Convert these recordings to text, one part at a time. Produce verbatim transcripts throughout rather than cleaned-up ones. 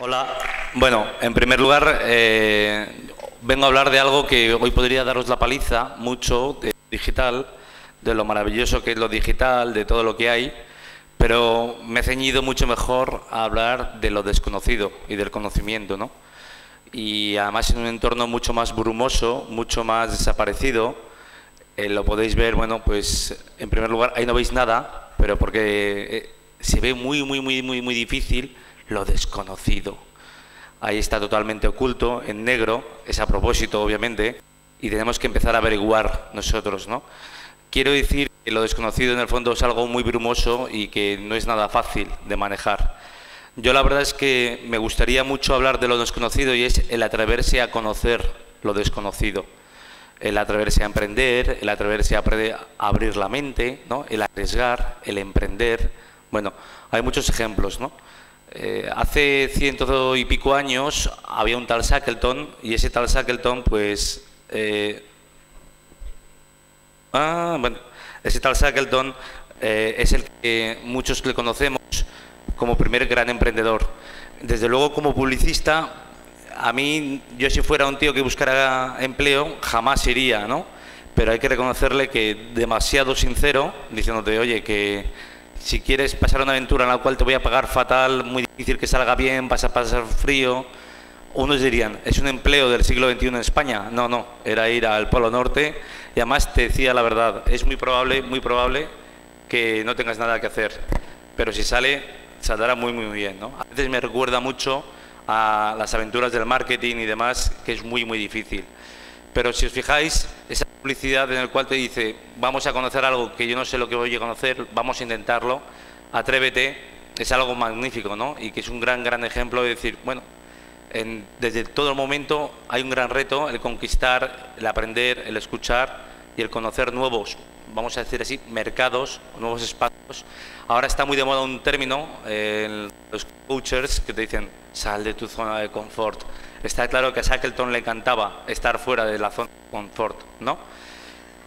Hola, bueno, en primer lugar eh, vengo a hablar de algo que hoy podría daros la paliza mucho, de digital, de lo maravilloso que es lo digital, de todo lo que hay, pero me he ceñido mucho mejor a hablar de lo desconocido y del conocimiento, ¿no? Y además en un entorno mucho más brumoso, mucho más desaparecido, eh, lo podéis ver, bueno, pues en primer lugar ahí no veis nada, pero porque eh, se ve muy, muy, muy, muy, muy difícil lo desconocido. Ahí está totalmente oculto, en negro, es a propósito obviamente, y tenemos que empezar a averiguar nosotros, ¿no? Quiero decir que lo desconocido en el fondo es algo muy brumoso y que no es nada fácil de manejar. Yo la verdad es que me gustaría mucho hablar de lo desconocido y es el atreverse a conocer lo desconocido, el atreverse a emprender, el atreverse a abrir la mente, ¿no? El arriesgar, el emprender. Bueno, hay muchos ejemplos, ¿no? Eh, hace ciento y pico años había un tal Shackleton y ese tal Shackleton, pues... Eh, ah, bueno, ese tal Shackleton eh, es el que muchos le conocemos como primer gran emprendedor. Desde luego, como publicista, a mí, yo si fuera un tío que buscara empleo, jamás iría, ¿no? Pero hay que reconocerle que demasiado sincero, diciéndote, oye, que si quieres pasar una aventura en la cual te voy a pagar fatal, muy difícil que salga bien, vas a pasar frío, unos dirían, es un empleo del siglo veintiuno en España. No, no, era ir al Polo Norte y además te decía la verdad, es muy probable, muy probable que no tengas nada que hacer, pero si sale... saldrá muy, muy bien, ¿no? A veces me recuerda mucho a las aventuras del marketing y demás, que es muy, muy difícil. Pero si os fijáis, esa publicidad en la cual te dice, vamos a conocer algo que yo no sé lo que voy a conocer, vamos a intentarlo, atrévete, es algo magnífico, ¿no? Y que es un gran, gran ejemplo de decir, bueno, en, desde todo el momento hay un gran reto, el conquistar, el aprender, el escuchar y el conocer nuevos, vamos a decir así, mercados, nuevos espacios. Ahora está muy de moda un término, eh, los coaches, que te dicen, sal de tu zona de confort. Está claro que a Shackleton le encantaba estar fuera de la zona de confort, ¿no?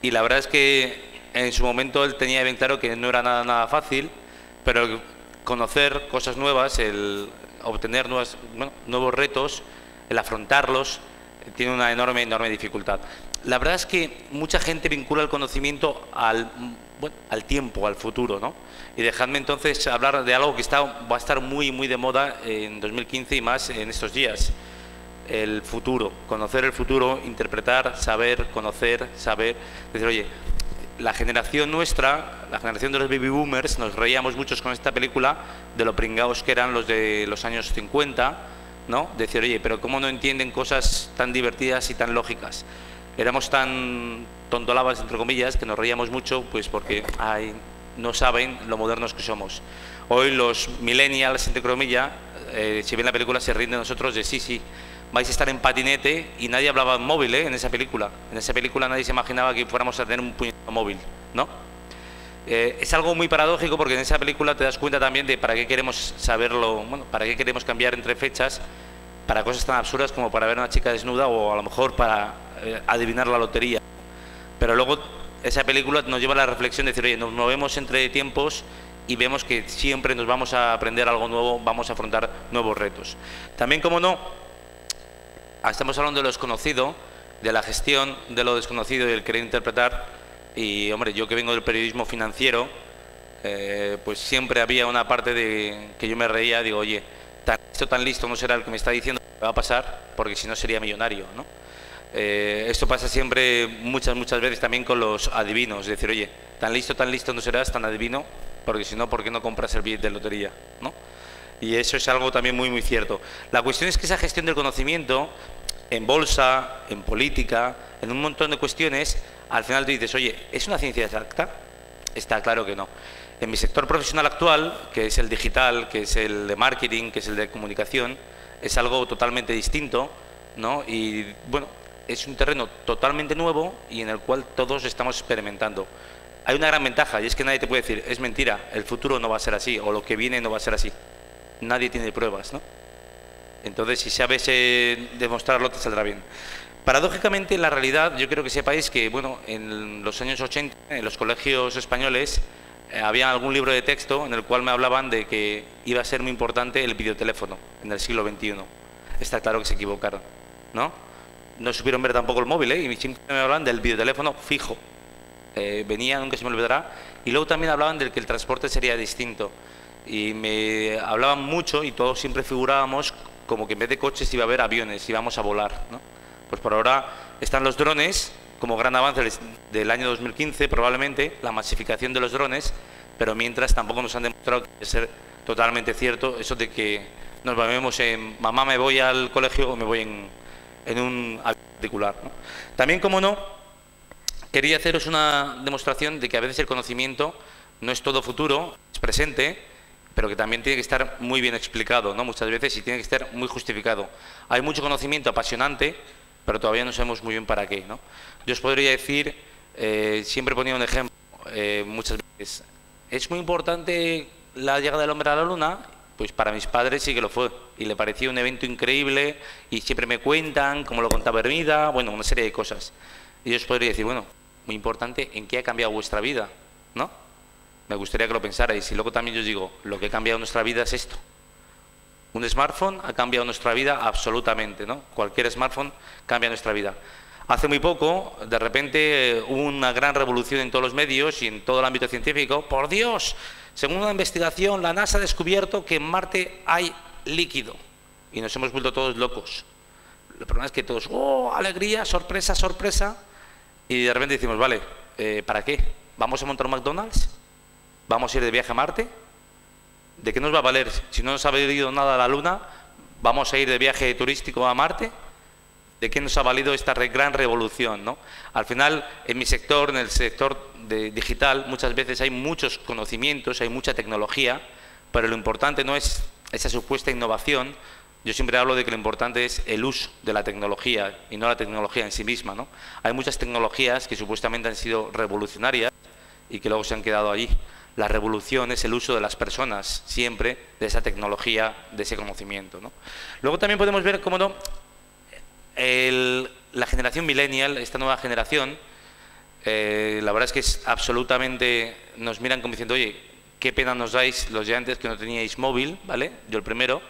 Y la verdad es que en su momento él tenía bien claro que no era nada, nada fácil, pero el conocer cosas nuevas, el obtener nuevas, bueno, nuevos retos, el afrontarlos, tiene una enorme, enorme dificultad. La verdad es que mucha gente vincula el conocimiento al, bueno, al tiempo, al futuro, ¿no? Y dejadme entonces hablar de algo que está, va a estar muy, muy de moda en dos mil quince y más en estos días. El futuro, conocer el futuro, interpretar, saber, conocer, saber. Decir, oye, la generación nuestra, la generación de los baby boomers, nos reíamos muchos con esta película de lo pringados que eran los de los años cincuenta, ¿no? Decir, oye, pero ¿cómo no entienden cosas tan divertidas y tan lógicas? Éramos tan tontolabas, entre comillas, que nos reíamos mucho, pues porque ay, no saben lo modernos que somos. Hoy los millennials, entre comillas, eh, si ven la película se ríen de nosotros de sí, sí, vais a estar en patinete y nadie hablaba móvil, ¿eh? En esa película. En esa película nadie se imaginaba que fuéramos a tener un puñetero móvil, ¿no? Eh, es algo muy paradójico porque en esa película te das cuenta también de para qué queremos saberlo, bueno, para qué queremos cambiar entre fechas para cosas tan absurdas como para ver a una chica desnuda o a lo mejor para eh, adivinar la lotería. Pero luego esa película nos lleva a la reflexión de decir, oye, nos movemos entre tiempos y vemos que siempre nos vamos a aprender algo nuevo, vamos a afrontar nuevos retos. También, como no, estamos hablando de lo desconocido, de la gestión de lo desconocido y el querer interpretar. Y, hombre, yo que vengo del periodismo financiero, eh, pues siempre había una parte de que yo me reía, digo, oye, tan listo, tan listo no será el que me está diciendo que va a pasar, porque si no sería millonario, ¿no? Eh, esto pasa siempre, muchas, muchas veces también con los adivinos, es decir, oye, tan listo, tan listo no serás, tan adivino, porque si no, ¿por qué no compras el billete de lotería, ¿no? Y eso es algo también muy, muy cierto. La cuestión es que esa gestión del conocimiento, en bolsa, en política, en un montón de cuestiones, al final te dices, oye, ¿es una ciencia exacta? Está claro que no. En mi sector profesional actual, que es el digital, que es el de marketing, que es el de comunicación, es algo totalmente distinto, ¿no? Y, bueno, es un terreno totalmente nuevo y en el cual todos estamos experimentando. Hay una gran ventaja y es que nadie te puede decir, es mentira, el futuro no va a ser así o lo que viene no va a ser así. Nadie tiene pruebas, ¿no? Entonces, si sabes eh, demostrarlo, te saldrá bien. Paradójicamente, la realidad, yo creo que sepáis que, bueno, en los años ochenta, en los colegios españoles, había algún libro de texto en el cual me hablaban de que iba a ser muy importante el videoteléfono en el siglo veintiuno. Está claro que se equivocaron, ¿no? No supieron ver tampoco el móvil, ¿eh? Y siempre me hablaban del videoteléfono fijo. Eh, venía, nunca se me olvidará. Y luego también hablaban de que el transporte sería distinto. Y me hablaban mucho y todos siempre figurábamos como que en vez de coches iba a haber aviones, íbamos a volar, ¿no? Pues por ahora están los drones, como gran avance del año dos mil quince, probablemente, la masificación de los drones, pero mientras tampoco nos han demostrado que debe ser totalmente cierto eso de que nos vemos en mamá me voy al colegio o me voy en, en un avión particular, ¿no? También, como no, quería haceros una demostración de que a veces el conocimiento no es todo futuro, es presente, pero que también tiene que estar muy bien explicado, ¿no? Muchas veces, y tiene que estar muy justificado. Hay mucho conocimiento apasionante, pero todavía no sabemos muy bien para qué, ¿no? Yo os podría decir, eh, siempre ponía un ejemplo, eh, muchas veces, ¿es muy importante la llegada del hombre a la luna? Pues para mis padres sí que lo fue, y le parecía un evento increíble, y siempre me cuentan cómo lo contaba Hermida, bueno, una serie de cosas. Y yo os podría decir, bueno, muy importante, ¿en qué ha cambiado vuestra vida, no? Me gustaría que lo pensarais, y luego también yo os digo, lo que ha cambiado nuestra vida es esto. Un smartphone ha cambiado nuestra vida absolutamente, ¿no? Cualquier smartphone cambia nuestra vida. Hace muy poco, de repente, hubo una gran revolución en todos los medios y en todo el ámbito científico. ¡Por Dios! Según una investigación, la NASA ha descubierto que en Marte hay líquido. Y nos hemos vuelto todos locos. El problema es que todos, ¡oh, alegría, sorpresa, sorpresa! Y de repente decimos, vale, eh, ¿para qué? ¿Vamos a montar un McDonald's? ¿Vamos a ir de viaje a Marte? ¿De qué nos va a valer? Si no nos ha valido nada la Luna, ¿vamos a ir de viaje turístico a Marte? ¿De qué nos ha valido esta gran revolución, ¿no? Al final, en mi sector, en el sector de digital, muchas veces hay muchos conocimientos, hay mucha tecnología, pero lo importante no es esa supuesta innovación. Yo siempre hablo de que lo importante es el uso de la tecnología y no la tecnología en sí misma, ¿no? Hay muchas tecnologías que supuestamente han sido revolucionarias y que luego se han quedado allí. La revolución es el uso de las personas, siempre, de esa tecnología, de ese conocimiento, ¿no? Luego también podemos ver cómo no, el, la generación millennial, esta nueva generación, eh, la verdad es que es absolutamente, nos miran como diciendo, oye, qué pena nos dais los de antes que no teníais móvil, ¿vale? Yo el primero,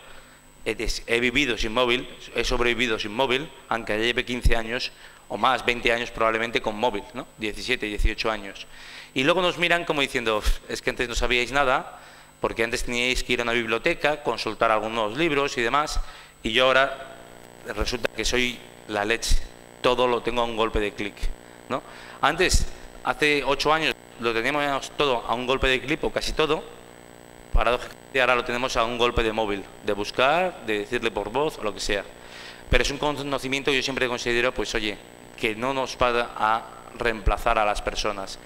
he, he vivido sin móvil, he sobrevivido sin móvil, aunque lleve quince años o más, veinte años probablemente con móvil, ¿no? diecisiete, dieciocho años. Y luego nos miran como diciendo, es que antes no sabíais nada, porque antes teníais que ir a una biblioteca, consultar algunos libros y demás, y yo ahora resulta que soy la leche, todo lo tengo a un golpe de clic, ¿no? Antes, hace ocho años, lo teníamos todo a un golpe de clic, o casi todo, paradójicamente ahora lo tenemos a un golpe de móvil, de buscar, de decirle por voz o lo que sea. Pero es un conocimiento que yo siempre considero, pues oye, que no nos va a reemplazar a las personas.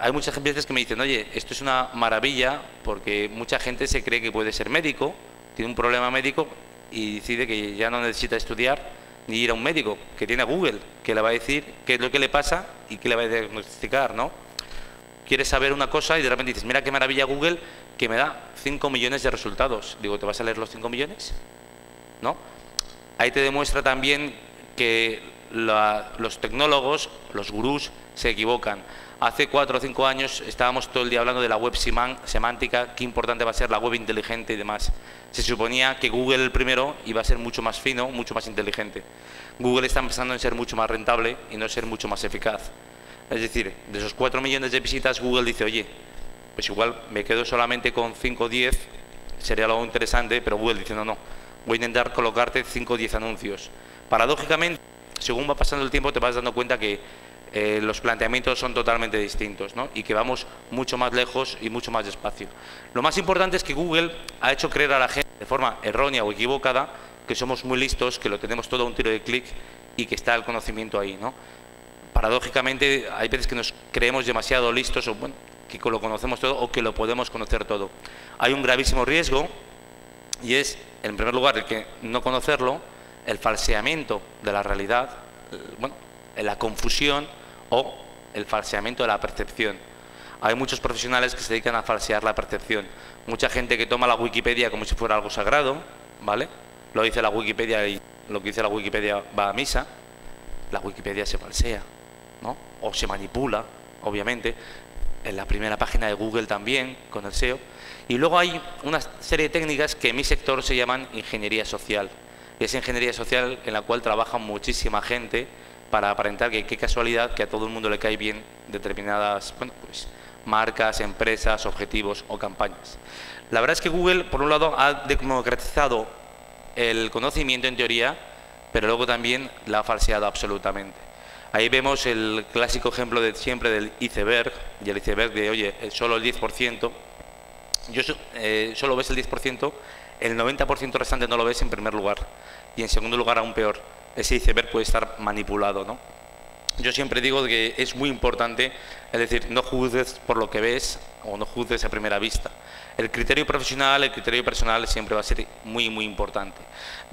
Hay muchas veces que me dicen, oye, esto es una maravilla porque mucha gente se cree que puede ser médico, tiene un problema médico y decide que ya no necesita estudiar ni ir a un médico, que tiene a Google, que le va a decir qué es lo que le pasa y qué le va a diagnosticar, ¿no? Quieres saber una cosa y de repente dices, mira qué maravilla Google, que me da cinco millones de resultados. Digo, ¿te vas a leer los cinco millones? ¿No? Ahí te demuestra también que la, los tecnólogos, los gurús, se equivocan. Hace cuatro o cinco años estábamos todo el día hablando de la web semántica, qué importante va a ser la web inteligente y demás. Se suponía que Google el primero iba a ser mucho más fino, mucho más inteligente. Google está pensando en ser mucho más rentable y no ser mucho más eficaz. Es decir, de esos cuatro millones de visitas, Google dice, oye, pues igual me quedo solamente con cinco o diez, sería algo interesante, pero Google dice, no, no, voy a intentar colocarte cinco o diez anuncios. Paradójicamente, según va pasando el tiempo, te vas dando cuenta que Eh, los planteamientos son totalmente distintos, ¿no? Y que vamos mucho más lejos y mucho más despacio. Lo más importante es que Google ha hecho creer a la gente de forma errónea o equivocada que somos muy listos, que lo tenemos todo a un tiro de clic y que está el conocimiento ahí, ¿no? Paradójicamente hay veces que nos creemos demasiado listos o bueno, que lo conocemos todo o que lo podemos conocer todo. Hay un gravísimo riesgo y es, en primer lugar, el que no conocerlo, el falseamiento de la realidad, eh, bueno, la confusión o el falseamiento de la percepción. Hay muchos profesionales que se dedican a falsear la percepción. Mucha gente que toma la Wikipedia como si fuera algo sagrado, ¿vale? Lo dice la Wikipedia y lo que dice la Wikipedia va a misa. La Wikipedia se falsea, ¿no? O se manipula, obviamente. en la primera página de Google también, con el S E O. Y luego hay una serie de técnicas que en mi sector se llaman ingeniería social. Y es ingeniería social en la cual trabaja muchísima gente para aparentar que qué casualidad que a todo el mundo le cae bien determinadas, bueno, pues, marcas, empresas, objetivos o campañas. La verdad es que Google, por un lado, ha democratizado el conocimiento en teoría, pero luego también la ha falseado absolutamente. Ahí vemos el clásico ejemplo de siempre del iceberg, y el iceberg de, oye, solo el diez por ciento, yo, eh, solo ves el diez por ciento, el noventa por ciento restante no lo ves en primer lugar, y en segundo lugar aún peor, ese iceberg puede estar manipulado, ¿no? Yo siempre digo que es muy importante, es decir, no juzgues por lo que ves o no juzgues a primera vista. El criterio profesional, el criterio personal siempre va a ser muy, muy importante.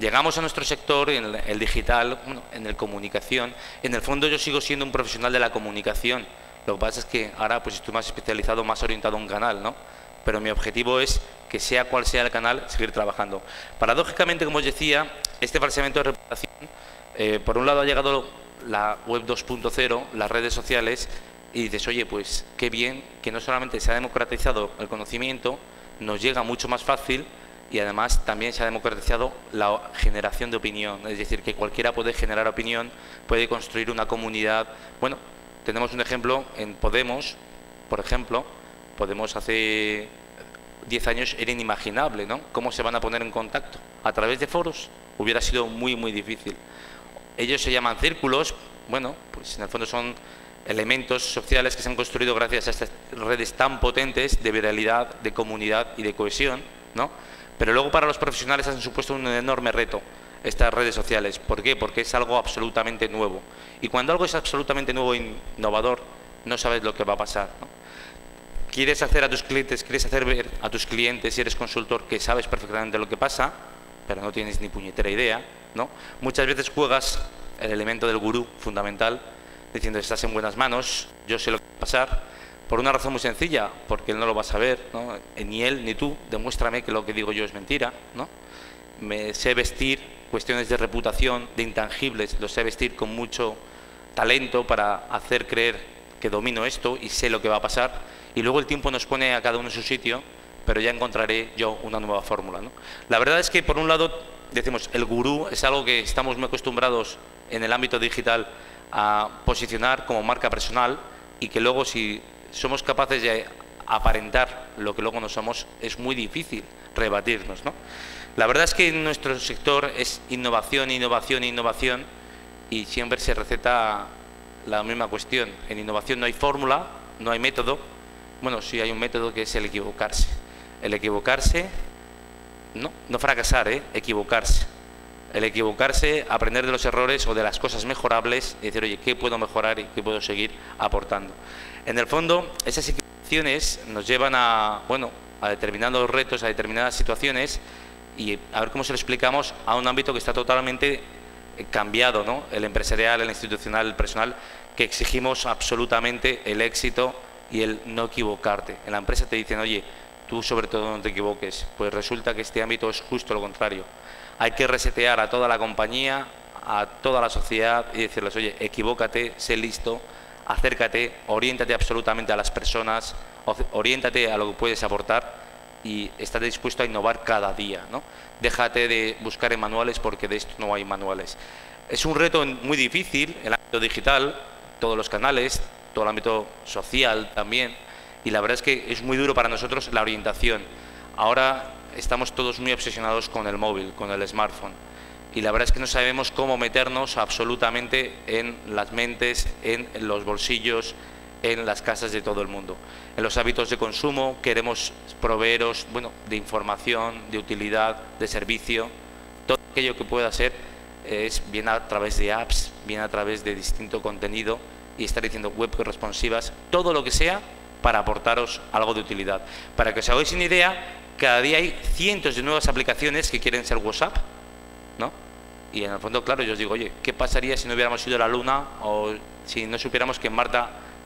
Llegamos a nuestro sector, en el digital, bueno, en el comunicación. En el fondo yo sigo siendo un profesional de la comunicación. Lo que pasa es que ahora pues estoy más especializado, más orientado a un canal, ¿no? Pero mi objetivo es que sea cual sea el canal, seguir trabajando. Paradójicamente, como os decía, este falseamiento de reputación, eh, por un lado ha llegado la web dos punto cero, las redes sociales, y dices, oye, pues qué bien que no solamente se ha democratizado el conocimiento, nos llega mucho más fácil y además también se ha democratizado la generación de opinión, es decir, que cualquiera puede generar opinión, puede construir una comunidad. Bueno, tenemos un ejemplo en Podemos, por ejemplo, Podemos hace diez años era inimaginable, ¿no? ¿Cómo se van a poner en contacto? ¿A través de foros? Hubiera sido muy, muy difícil. Ellos se llaman círculos, bueno, pues en el fondo son elementos sociales que se han construido gracias a estas redes tan potentes de viralidad, de comunidad y de cohesión, ¿no? Pero luego para los profesionales han supuesto un enorme reto estas redes sociales. ¿Por qué? Porque es algo absolutamente nuevo. Y cuando algo es absolutamente nuevo e innovador, no sabes lo que va a pasar, ¿no? Quieres hacer a tus clientes, quieres hacer ver a tus clientes, si eres consultor, que sabes perfectamente lo que pasa, pero no tienes ni puñetera idea, ¿no? Muchas veces juegas el elemento del gurú fundamental, diciendo estás en buenas manos, yo sé lo que va a pasar, por una razón muy sencilla, porque él no lo va a saber, ¿no? Ni él ni tú, demuéstrame que lo que digo yo es mentira, ¿no? Me sé vestir cuestiones de reputación, de intangibles, lo sé vestir con mucho talento para hacer creer que domino esto y sé lo que va a pasar, y luego el tiempo nos pone a cada uno en su sitio, pero ya encontraré yo una nueva fórmula, ¿no? La verdad es que por un lado decimos el gurú es algo que estamos muy acostumbrados en el ámbito digital a posicionar como marca personal y que luego si somos capaces de aparentar lo que luego no somos es muy difícil rebatirnos, ¿no? La verdad es que en nuestro sector es innovación, innovación, innovación y siempre se receta la misma cuestión. En innovación no hay fórmula, no hay método. Bueno, sí hay un método que es el equivocarse. El equivocarse, no, no fracasar, ¿eh? Equivocarse. El equivocarse, aprender de los errores o de las cosas mejorables y decir, oye, ¿qué puedo mejorar y qué puedo seguir aportando? En el fondo, esas equivocaciones nos llevan a, bueno, a determinados retos, a determinadas situaciones y a ver cómo se lo explicamos a un ámbito que está totalmente cambiado, ¿no? El empresarial, el institucional, el personal, que exigimos absolutamente el éxito y el no equivocarte. En la empresa te dicen, oye, tú sobre todo no te equivoques, pues resulta que este ámbito es justo lo contrario. Hay que resetear a toda la compañía, a toda la sociedad y decirles, oye, equivócate, sé listo, acércate, oriéntate absolutamente a las personas, oriéntate a lo que puedes aportar y estate dispuesto a innovar cada día, ¿no? Déjate de buscar en manuales porque de esto no hay manuales. Es un reto muy difícil, el ámbito digital, todos los canales, todo el ámbito social también. Y la verdad es que es muy duro para nosotros la orientación. Ahora estamos todos muy obsesionados con el móvil, con el smartphone. Y la verdad es que no sabemos cómo meternos absolutamente en las mentes, en los bolsillos, en las casas de todo el mundo. En los hábitos de consumo queremos proveeros, bueno, de información, de utilidad, de servicio. Todo aquello que pueda ser es bien a través de apps, bien a través de distinto contenido y estar diciendo web responsivas, todo lo que sea, para aportaros algo de utilidad. Para que os hagáis una idea, cada día hay cientos de nuevas aplicaciones que quieren ser WhatsApp, ¿no? Y en el fondo, claro, yo os digo, oye, ¿qué pasaría si no hubiéramos ido a la Luna o si no supiéramos que en Marte,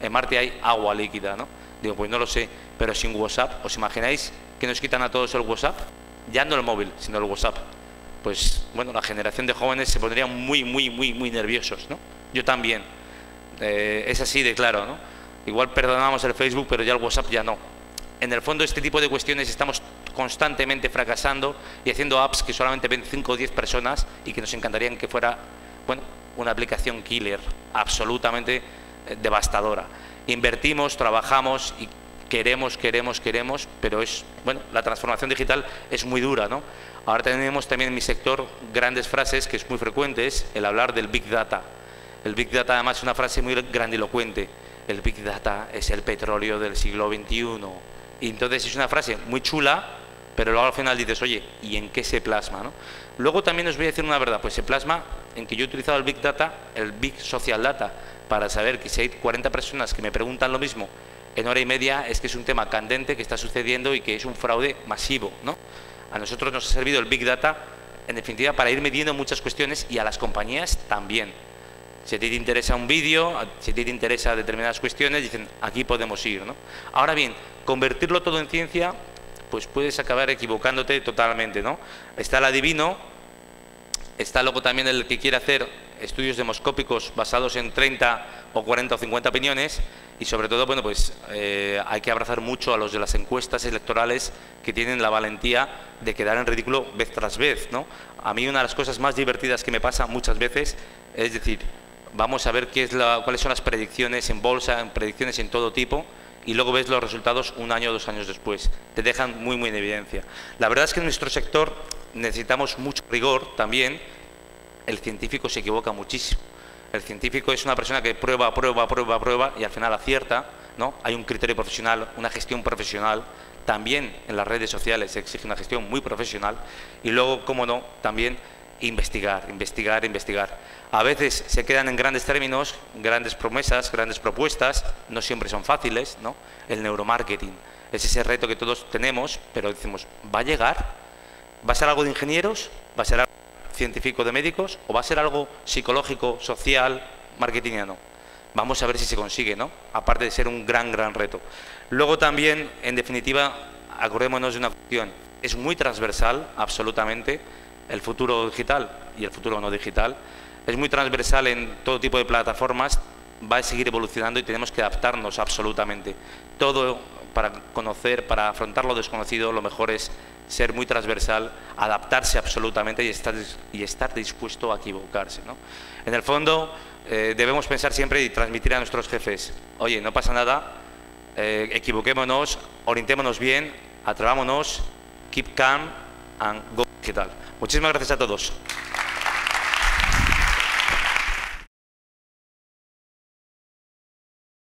en Marte hay agua líquida, ¿no? Digo, pues no lo sé, pero sin WhatsApp, ¿os imagináis que nos quitan a todos el WhatsApp? Ya no el móvil, sino el WhatsApp. Pues, bueno, la generación de jóvenes se pondría muy, muy, muy, muy nerviosos, ¿no? Yo también. Eh, es así de claro, ¿no? Igual perdonamos el Facebook, pero ya el WhatsApp ya no. En el fondo, este tipo de cuestiones estamos constantemente fracasando y haciendo apps que solamente ven cinco o diez personas y que nos encantarían que fuera, bueno, una aplicación killer, absolutamente devastadora. Invertimos, trabajamos y queremos, queremos, queremos, pero es, bueno, la transformación digital es muy dura, ¿no? Ahora tenemos también en mi sector grandes frases que es muy frecuente, es el hablar del Big Data. El Big Data además es una frase muy grandilocuente. El Big Data es el petróleo del siglo veintiuno. Y entonces es una frase muy chula, pero luego al final dices, oye, ¿y en qué se plasma, no? Luego también os voy a decir una verdad, pues se plasma en que yo he utilizado el Big Data, el Big Social Data, para saber que si hay cuarenta personas que me preguntan lo mismo en hora y media, es que es un tema candente que está sucediendo y que es un fraude masivo, ¿no? A nosotros nos ha servido el Big Data, en definitiva, para ir midiendo muchas cuestiones y a las compañías también. Si a ti te interesa un vídeo, si a ti te interesa determinadas cuestiones, dicen, aquí podemos ir, ¿no? Ahora bien, convertirlo todo en ciencia, pues puedes acabar equivocándote totalmente, ¿no? Está el adivino, está luego también el que quiere hacer estudios demoscópicos basados en treinta o cuarenta o cincuenta opiniones y sobre todo, bueno, pues eh, hay que abrazar mucho a los de las encuestas electorales que tienen la valentía de quedar en ridículo vez tras vez, ¿no? A mí una de las cosas más divertidas que me pasa muchas veces es decir, vamos a ver qué es la, cuáles son las predicciones en bolsa, en predicciones en todo tipo, y luego ves los resultados un año o dos años después. Te dejan muy, muy en evidencia. La verdad es que en nuestro sector necesitamos mucho rigor también. El científico se equivoca muchísimo. El científico es una persona que prueba, prueba, prueba, prueba y al final acierta, ¿no? Hay un criterio profesional, una gestión profesional. También en las redes sociales se exige una gestión muy profesional. Y luego, cómo no, también investigar, investigar, investigar. A veces se quedan en grandes términos, grandes promesas, grandes propuestas, no siempre son fáciles, ¿no? El neuromarketing es ese reto que todos tenemos, pero decimos, ¿va a llegar? ¿Va a ser algo de ingenieros? ¿Va a ser algo científico de médicos? ¿O va a ser algo psicológico, social, marketingiano? Vamos a ver si se consigue, ¿no? Aparte de ser un gran, gran reto. Luego también, en definitiva, acordémonos de una cuestión, es muy transversal, absolutamente, el futuro digital y el futuro no digital. Es muy transversal en todo tipo de plataformas, va a seguir evolucionando y tenemos que adaptarnos absolutamente. Todo para conocer, para afrontar lo desconocido, lo mejor es ser muy transversal, adaptarse absolutamente y estar, y estar dispuesto a equivocarse, ¿no? En el fondo, eh, debemos pensar siempre y transmitir a nuestros jefes, oye, no pasa nada, eh, equivoquémonos, orientémonos bien, atrevámonos, keep calm and go digital. Muchísimas gracias a todos.